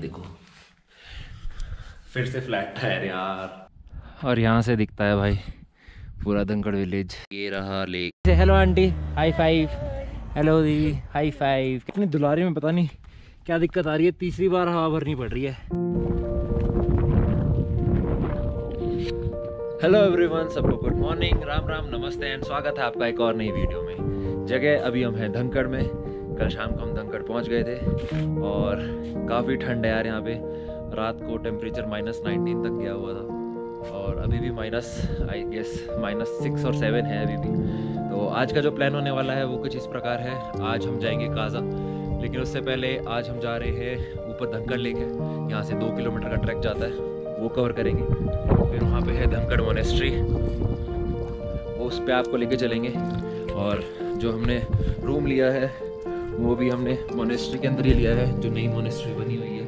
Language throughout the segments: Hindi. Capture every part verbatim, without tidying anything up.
देखो फिर से फ्लैट टायर यार, और यहाँ से दिखता है भाई पूरा धनखड़ विलेज। ये रहा lake. Hello aunty, high five. Hello दी, हाई फाइव। कितने दुलारे में पता नहीं क्या दिक्कत आ रही है, तीसरी बार हवा भरनी पड़ रही है। हेलो एवरीवन, सबको गुड मॉर्निंग, राम राम, नमस्ते एंड स्वागत है आपका एक और नई वीडियो में। जगह अभी हम हैं धनखड़ में, कल शाम को हम धनखड़ पहुँच गए थे और काफ़ी ठंड है यार यहाँ पे। रात को टेम्परेचर माइनस नाइनटीन तक गया हुआ था और अभी भी minus I guess minus six और सेवन है अभी भी। तो आज का जो प्लान होने वाला है वो कुछ इस प्रकार है। आज हम जाएंगे काज़ा, लेकिन उससे पहले आज हम जा रहे हैं ऊपर धनखड़ लेक है, यहाँ से दो किलोमीटर का ट्रैक जाता है, वो कवर करेंगे। फिर वहाँ पे है धनखड़ मोनेस्ट्री, उस पर आपको लेके चलेंगे। और जो हमने रूम लिया है वो भी हमने मोनेस्ट्री के अंदर ही लिया है, जो नई मोनेस्ट्री बनी हुई है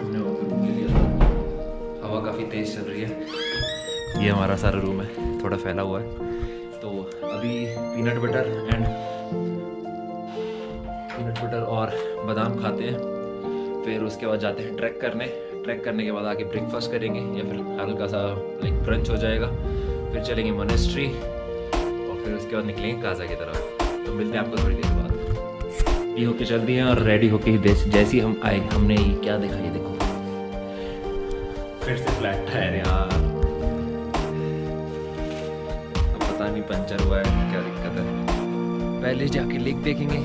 हमने वहाँ पे रूम ले लिया। हवा काफ़ी तेज़ चल रही है। ये हमारा सारा रूम है, थोड़ा फैला हुआ है। तो अभी peanut butter and peanut butter और बादाम खाते हैं, फिर उसके बाद जाते हैं ट्रैक करने। ट्रैक करने के बाद आके ब्रेकफास्ट करेंगे या फिर हल्का सा लाइक क्रंच हो जाएगा, फिर चलेंगे मोनेस्ट्री और फिर उसके बाद निकलेंगे काज़ा की तरफ। तो मिलते हैं आपको थोड़ी देर बाद। रेडी होके चल दिए हैं और रेडी होके ही जैसे ही हम आए हमने ये क्या देखा, ये देखो फिर से फ्लैट टायर यार। अब पता नहीं पंचर हुआ है क्या दिक्कत है, पहले जाके लेक देखेंगे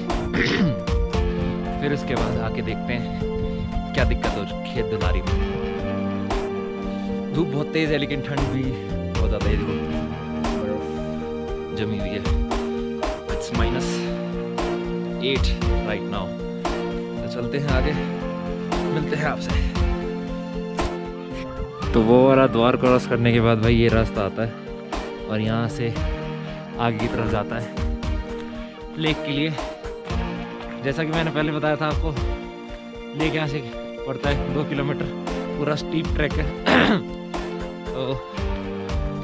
फिर उसके बाद आके देखते हैं क्या दिक्कत हो रही है दुलारी में। धूप बहुत तेज है लेकिन ठंड भी बहुत ज्यादा है, बर्फ जमी हुई है। It's minus eight right now. तो चलते हैं आगे, मिलते हैं आपसे। तो वो वाला द्वार क्रॉस करने के बाद भाई ये रास्ता आता है और यहाँ से आगे की तरफ जाता है लेक के लिए। जैसा कि मैंने पहले बताया था आपको, लेक यहाँ से पड़ता है दो किलोमीटर, पूरा स्टीप ट्रैक है। तो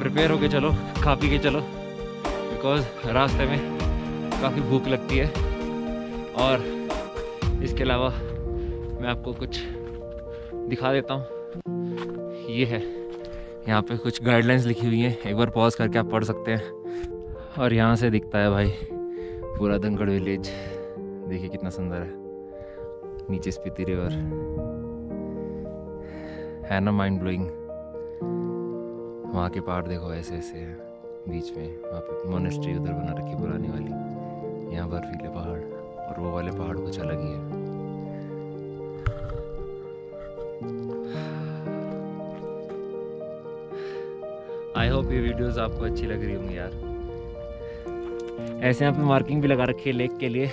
प्रिपेयर होके चलो, खा पी के चलो, बिकॉज रास्ते में काफ़ी भूख लगती है। और इसके अलावा मैं आपको कुछ दिखा देता हूँ। ये है, यहाँ पे कुछ गाइडलाइंस लिखी हुई हैं, एक बार पॉज करके आप पढ़ सकते हैं। और यहाँ से दिखता है भाई पूरा धनखड़ विलेज, देखिए कितना सुंदर है। नीचे स्पीति रिवर है ना, माइंड ब्लोइंग। वहाँ के पहाड़ देखो ऐसे ऐसे है, बीच में वहाँ पे मोनेस्ट्री उधर बना रखी पुरानी वाली, यहाँ बर्फीले पहाड़ और वो वाले पहाड़ कुछ अलग ही है। आई होप ये वीडियोस आपको अच्छी लग रही होंगी यार। ऐसे यहाँ पे मार्किंग भी लगा रखी है लेक के लिए।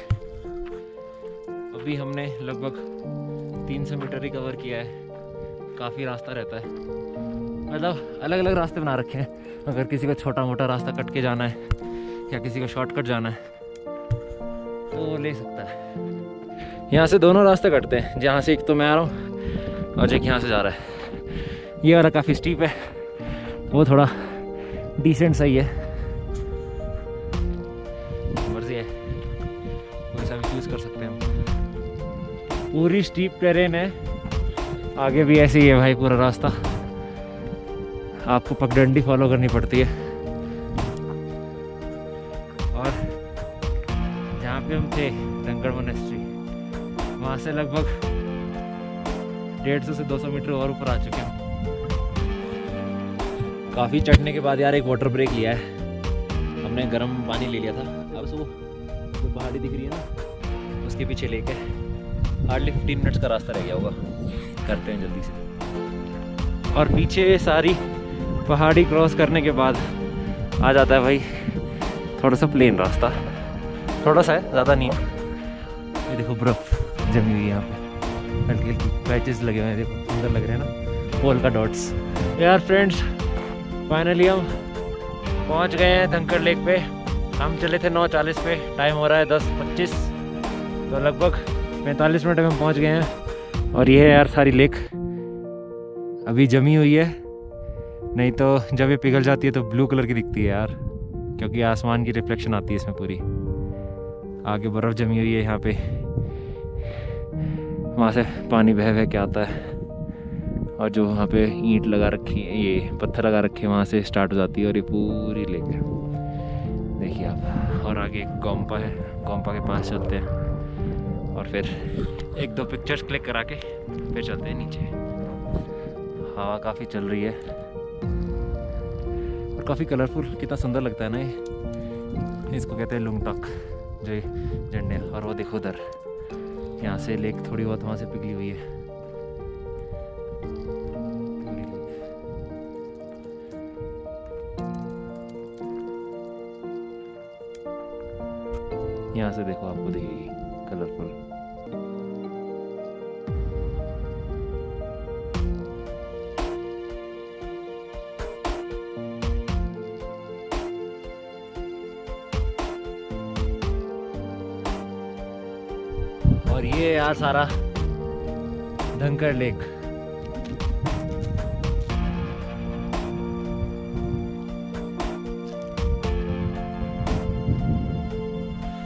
अभी हमने लगभग तीन सौ मीटर ही कवर किया है, काफ़ी रास्ता रहता है, मतलब अलग अलग रास्ते बना रखे हैं। अगर किसी को छोटा मोटा रास्ता कट के जाना है या किसी को शॉर्टकट जाना है तो ले सकता है। यहाँ से दोनों रास्ते कटते हैं, जहाँ से एक तो मैं आ रहा हूँ और एक यहाँ से जा रहा है। ये वाला काफ़ी स्टीप है, वो थोड़ा डिसेंट सही है, मर्जी है वैसा भी यूज़ कर सकते हैं हम। पूरी स्टीप टेरेन है, आगे भी ऐसे ही है भाई पूरा रास्ता, आपको पगडंडी फॉलो करनी पड़ती है। धनखड़ मोनेस्ट्री वहाँ से लगभग डेढ़ सौ से दो सौ मीटर और ऊपर आ चुके हैं। काफ़ी चढ़ने के बाद यार एक वाटर ब्रेक लिया है हमने, गर्म पानी ले लिया था। अब वो जो पहाड़ी दिख रही है ना, उसके पीछे लेके हार्डली फिफ्टीन मिनट्स का रास्ता रह गया होगा, करते हैं जल्दी से। और पीछे सारी पहाड़ी क्रॉस करने के बाद आ जाता है भाई थोड़ा सा प्लेन रास्ता, थोड़ा सा है, ज़्यादा नहीं है। ये देखो बर्फ जमी हुई है यहाँ पे, हल्की हल्की पैचेस लगे हुए हैं, देखो सुंदर लग रहे हैं ना, पोल्का डॉट्स। यार फ्रेंड्स, फाइनली हम पहुँच गए हैं धनखड़ लेक पे। हम चले थे नौ चालीस पे, टाइम हो रहा है दस पच्चीस, तो लगभग पैंतालीस मिनट में हम पहुँच गए हैं। और ये है यार सारी लेक, अभी जमी हुई है, नहीं तो जब ये पिघल जाती है तो ब्लू कलर की दिखती है यार, क्योंकि आसमान की रिफ्लेक्शन आती है इसमें पूरी। आगे बर्फ़ जमी हुई है यहाँ पे वहाँ से पानी बह बह के आता है और जो वहाँ पे ईंट लगा रखी है, ये पत्थर लगा रखे हैं, वहाँ से स्टार्ट हो जाती है और ये पूरी लेक है। देखिए आप, और आगे एक गोम्पा है, गोम्पा के पास चलते हैं और फिर एक दो पिक्चर्स क्लिक करा के फिर चलते हैं नीचे। हवा काफ़ी चल रही है और काफ़ी कलरफुल, कितना सुंदर लगता है ना ये। इसको कहते हैं लुंगटक, जो ये झंडे, और वो देखो उधर, यहाँ से लेक थोड़ी बहुत वहाँ से पिघली हुई है। यहाँ से देखो, आपको दिखेगी कलरफुल। और ये यार सारा धनखड़ लेक।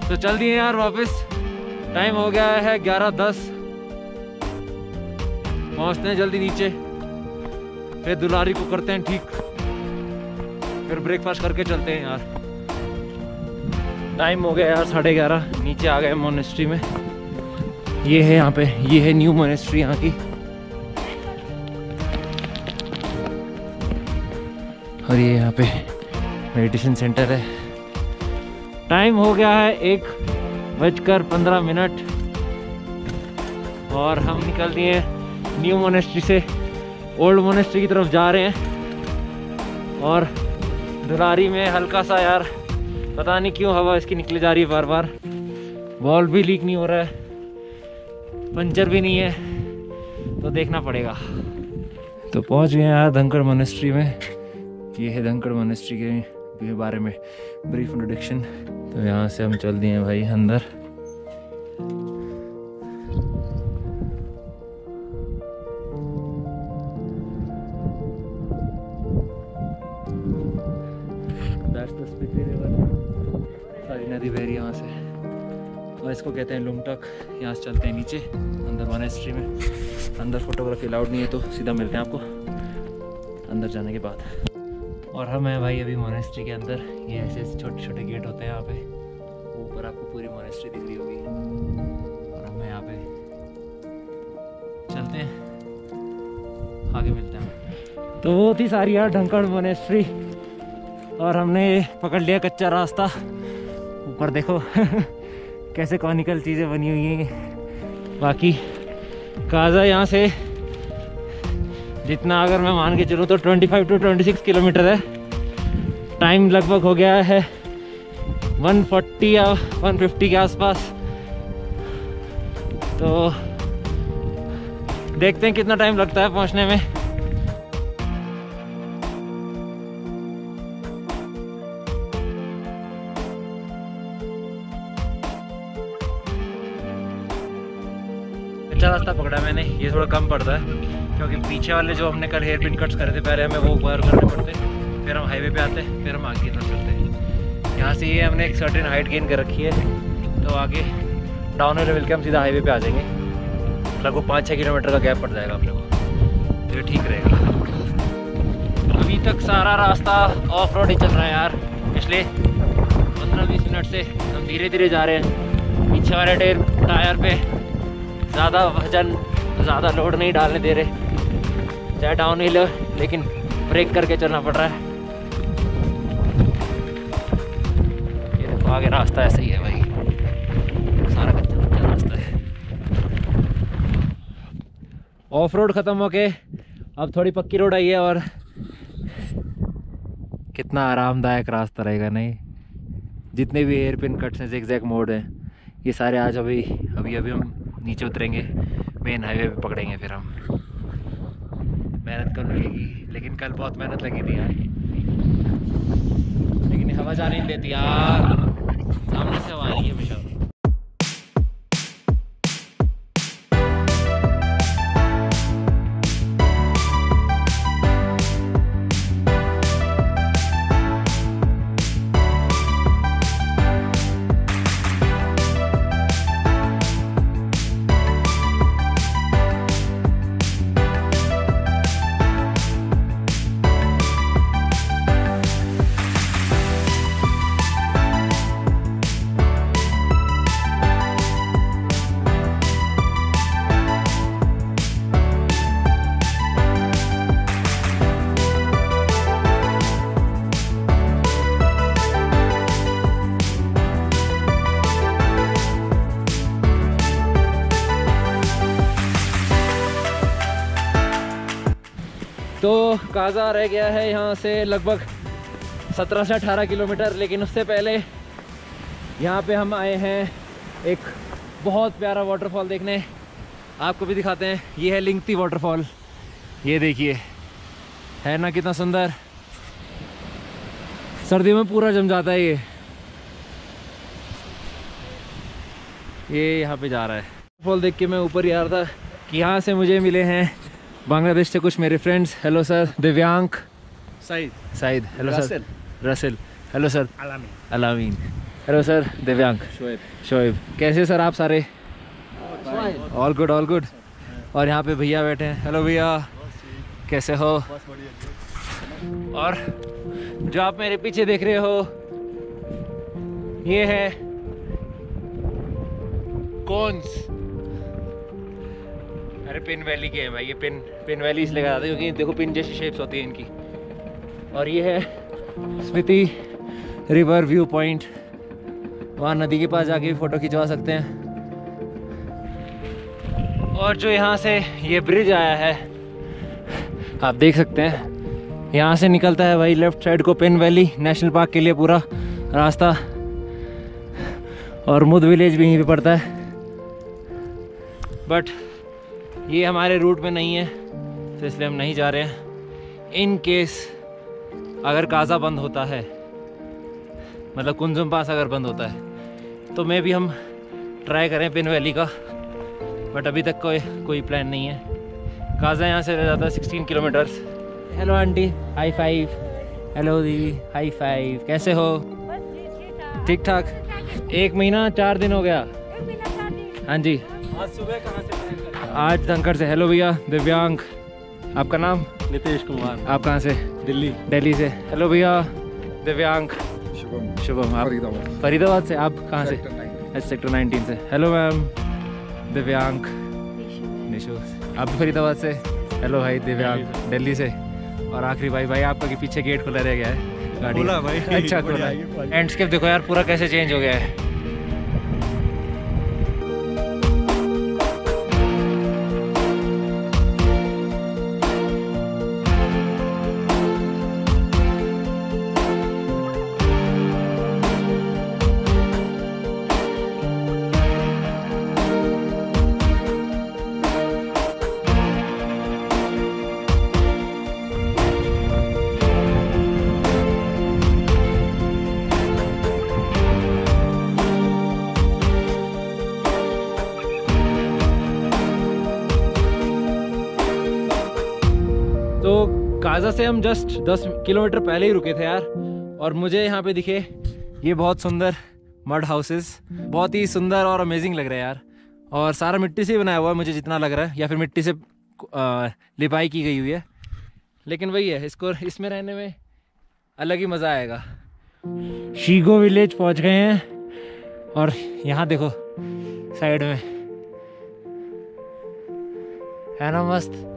तो चल दिए यार वापस, टाइम हो गया है ग्यारह दस, पहुंचते हैं जल्दी नीचे, फिर दुलारी को करते हैं ठीक, फिर ब्रेकफास्ट करके चलते हैं यार। टाइम हो गया यार साढ़े ग्यारह, नीचे आ गए मोनेस्ट्री में। ये है यहाँ पे, ये है न्यू मोनेस्ट्री यहाँ की, और ये यहाँ पे मेडिटेशन सेंटर है। टाइम हो गया है एक बजकर पंद्रह मिनट, और हम निकल दिए हैं न्यू मोनेस्ट्री से, ओल्ड मोनेस्ट्री की तरफ जा रहे हैं। और दुलारी में हल्का सा यार, पता नहीं क्यों हवा इसकी निकली जा रही है बार बार। बॉल भी लीक नहीं हो रहा है, पंचर भी नहीं है, तो देखना पड़ेगा। तो पहुंच गए यार धनखड़ मोनेस्ट्री में। ये है धनखड़ मोनेस्ट्री के बारे में ब्रीफ इंट्रोडक्शन। तो यहाँ से हम चल दिए हैं भाई अंदर। स्पीति रिवर, सारी नदी बह रही है वहाँ से, और इसको कहते हैं लुंगटक। यहाँ से चलते हैं नीचे अंदर मोनेस्ट्री में। अंदर फोटोग्राफी अलाउड नहीं है, तो सीधा मिलते हैं आपको अंदर जाने के बाद। और हम हैं भाई अभी मोनेस्ट्री के अंदर। ये ऐसे छोटे छोटे गेट होते हैं यहाँ पे, ऊपर आपको पूरी मोनेस्ट्री दिख रही होगी। और हम यहाँ पे चलते हैं, आगे मिलते हैं। तो वो थी सारी यार धनखड़ मोनेस्ट्री, और हमने पकड़ लिया कच्चा रास्ता। ऊपर देखो कैसे कॉनिकल चीज़ें बनी हुई हैं। बाकी काज़ा यहाँ से जितना, अगर मैं मान के चलूँ तो पच्चीस टू छब्बीस किलोमीटर है। टाइम लगभग हो गया है एक सौ चालीस या एक सौ पचास के आसपास। तो देखते हैं कितना टाइम लगता है पहुँचने में। अच्छा रास्ता पकड़ा मैंने, ये थोड़ा कम पड़ता है क्योंकि पीछे वाले जो हमने कल हेयर पिन कट्स करे थे, पहले हमें वो पार करने पड़ते, फिर हम हाईवे पे आते, फिर हम आगे निकल चलते। यहाँ से ये हमने एक सर्टेन हाइट गेन कर रखी है, तो आगे डाउन हिल लेवल के हम सीधा हाईवे पे आ जाएंगे। लगभग पाँच छः किलोमीटर का गैप पड़ जाएगा आप लोगों को, ये ठीक रहेगा। अभी तक सारा रास्ता ऑफ रोड ही चल रहा है यार। पिछले पंद्रह बीस मिनट से हम धीरे धीरे जा रहे हैं। पीछे वाले टायर टायर पर ज़्यादा वजन, ज़्यादा लोड नहीं डालने दे रहे, चाहे डाउन हिल हो, लेकिन ब्रेक करके चलना पड़ रहा है। ये देखो आगे रास्ता ऐसे ही है भाई, सारा कच्चा कच्चा रास्ता है। ऑफ रोड ख़त्म होके अब थोड़ी पक्की रोड आई है, और कितना आरामदायक रास्ता रहेगा। नहीं, जितने भी एयरपिन कट्स हैं, जिगजैग मोड हैं, ये सारे आज अभी अभी अभी हम नीचे उतरेंगे, मेन हाईवे पे पकड़ेंगे। फिर हम मेहनत कम लगेगी, लेकिन कल बहुत मेहनत लगी थी यार। लेकिन हवा जाने नहीं देती यार, सामने से हवा आ रही है हमेशा। तो काजा रह गया है यहाँ से लगभग सत्रह से अठारह किलोमीटर। लेकिन उससे पहले यहाँ पे हम आए हैं एक बहुत प्यारा वाटरफॉल देखने, आपको भी दिखाते हैं। ये है लिंगती वाटरफॉल, ये देखिए, है ना कितना सुंदर। सर्दी में पूरा जम जाता है ये। ये यहाँ पे जा रहा है। वाटरफॉल देख के मैं ऊपर ही आ रहा था कि यहाँ से मुझे मिले हैं बांग्लादेश से कुछ मेरे friends. Hello sir, Divyank, Saeed Saeed hello sir, Russell hello sir, Alamin Alamin hello sir, Divyank, Shoaib Shoaib कैसे सर आप सारे? All good all good. और यहाँ पे भैया बैठे हैं, हेलो भैया कैसे हो? और जो आप मेरे पीछे देख रहे हो ये है कौनस, अरे पिन वैली के हैं भाई। ये पिन पिन वैली इसलिए कहा जाता है क्योंकि देखो पिन जैसी शेप्स होती है इनकी। और ये है स्पिति रिवर व्यू पॉइंट, वहाँ नदी के पास जाके भी फ़ोटो खिंचवा सकते हैं। और जो यहाँ से ये ब्रिज आया है आप देख सकते हैं, यहाँ से निकलता है भाई लेफ़्ट साइड को पिन वैली नेशनल पार्क के लिए पूरा रास्ता। और मुद विलेज भी यहीं पे पड़ता है, बट ये हमारे रूट में नहीं है तो इसलिए हम नहीं जा रहे हैं। इन केस अगर काजा बंद होता है, मतलब कुंजुम पास अगर बंद होता है, तो मे भी हम ट्राई करें पिन वैली का, बट अभी तक कोई कोई प्लान नहीं है। काजा यहाँ से रह जाता है सोलह kilometres. Hello aunty, high five. Hello दीदी, हाई फाइव। कैसे हो? ठीक ठाक। एक महीना चार दिन हो गया। हाँ जी। आज सुबह कहाँ से? आज धनखड़ से। हेलो भैया, दिव्यांक, आपका नाम? नितेश कुमार। आप कहाँ से? दिल्ली। दिल्ली से। हेलो भैया, दिव्यांक, शुभम। शुभम, आप फरीदाबाद से? आप कहाँ से? अच्छा, सेक्टर नाइनटीन से। हेलो मैम, दिव्यांक, निशु, आप भी फरीदाबाद से? हेलो भाई, दिव्यांक दिल्ली से। और आखिरी भाई, भाई आपका के पीछे गेट खुला रह गया है गाड़ी। खुला भाई, अच्छा खुला। हैंडस्केप देखो यार पूरा कैसे चेंज हो गया है। काजा से हम जस्ट दस किलोमीटर पहले ही रुके थे यार, और मुझे यहाँ पे दिखे ये बहुत सुंदर मड हाउसेस, बहुत ही सुंदर और अमेजिंग लग रहा है यार। और सारा मिट्टी से बनाया हुआ है मुझे जितना लग रहा है, या फिर मिट्टी से लिपाई की गई हुई है। लेकिन वही है, इसको इसमें रहने में अलग ही मज़ा आएगा। सागो विलेज पहुँच गए हैं, और यहाँ देखो साइड में है ना मस्त।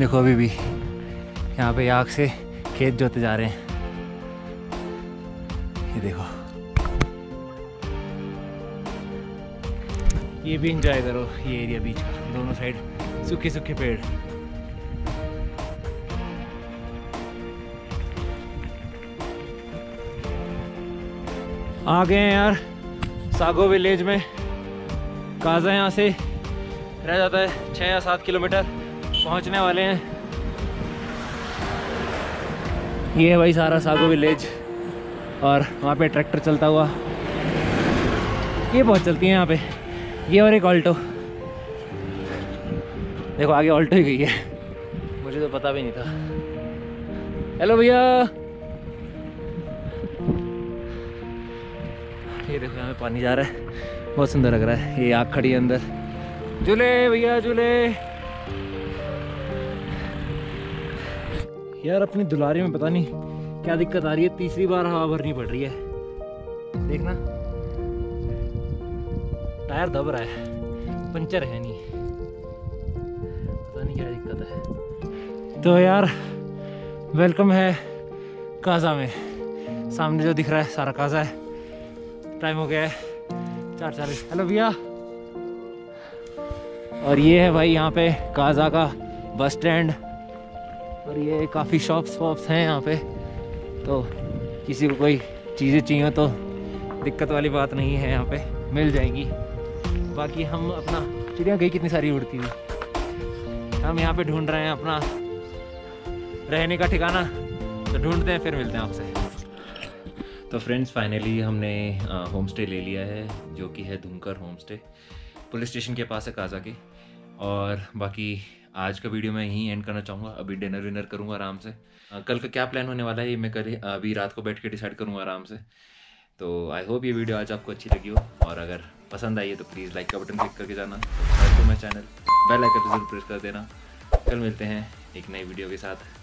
देखो अभी भी यहाँ पे आग से खेत जोते जा रहे हैं। ये देखो, ये भी इंजॉय करो ये एरिया, बीच का दोनों साइड सूखे सूखे पेड़। आ गए हैं यार सागो विलेज में। काजा यहाँ से रह जाता है छः या सात किलोमीटर, पहुंचने वाले हैं। ये है भाई सारा सागो विलेज, और वहाँ पे ट्रैक्टर चलता हुआ। ये बहुत चलती है यहाँ पे, ये और एक ऑल्टो। देखो आगे ऑल्टो ही गई है, मुझे तो पता भी नहीं था। हेलो भैया, ये देखो यहाँ पे पानी जा रहा है, बहुत सुंदर लग रहा है। ये आग खड़ी है अंदर, झूले भैया झूले। यार अपनी दुलारी में पता नहीं क्या दिक्कत आ रही है, तीसरी बार हवा भरनी पड़ रही है। देखना टायर दब रहा है, पंचर है नहीं, पता नहीं क्या दिक्कत है। तो यार वेलकम है काजा में, सामने जो दिख रहा है सारा काजा है। टाइम हो गया है चार चालीस। हेलो भैया। और ये है भाई यहाँ पे काजा का बस स्टैंड, और ये काफ़ी शॉप्स वॉप्स हैं यहाँ पे, तो किसी को कोई चीज़ें चाहिए हो तो दिक्कत वाली बात नहीं है, यहाँ पे मिल जाएंगी। बाकी हम अपना, चिड़िया गई कितनी सारी उड़ती हैं, हम यहाँ पे ढूंढ रहे हैं अपना रहने का ठिकाना, तो ढूंढते हैं फिर मिलते हैं आपसे। तो फ्रेंड्स फाइनली हमने होम स्टे ले लिया है, जो कि है धूमकर होमस्टे, पुलिस स्टेशन के पास है काजा के। और बाकी आज का वीडियो मैं यहीं एंड करना चाहूँगा। अभी डिनर विनर करूँगा आराम से। कल का क्या प्लान होने वाला है ये मैं कल अभी रात को बैठ के डिसाइड करूँगा आराम से। तो आई होप ये वीडियो आज आपको अच्छी लगी हो, और अगर पसंद आई है तो प्लीज़ लाइक का बटन क्लिक करके जाना, subscribe to my channel, bell icon जरूर प्रेस कर देना। कल मिलते हैं एक नई वीडियो के साथ।